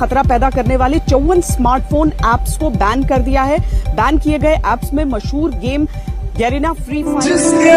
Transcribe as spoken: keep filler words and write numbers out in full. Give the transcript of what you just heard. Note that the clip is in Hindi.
खतरा पैदा करने वाले चौवन स्मार्टफोन ऐप्स को बैन कर दिया है। बैन किए गए ऐप्स में मशहूर गेम गैरेना फ्री फायर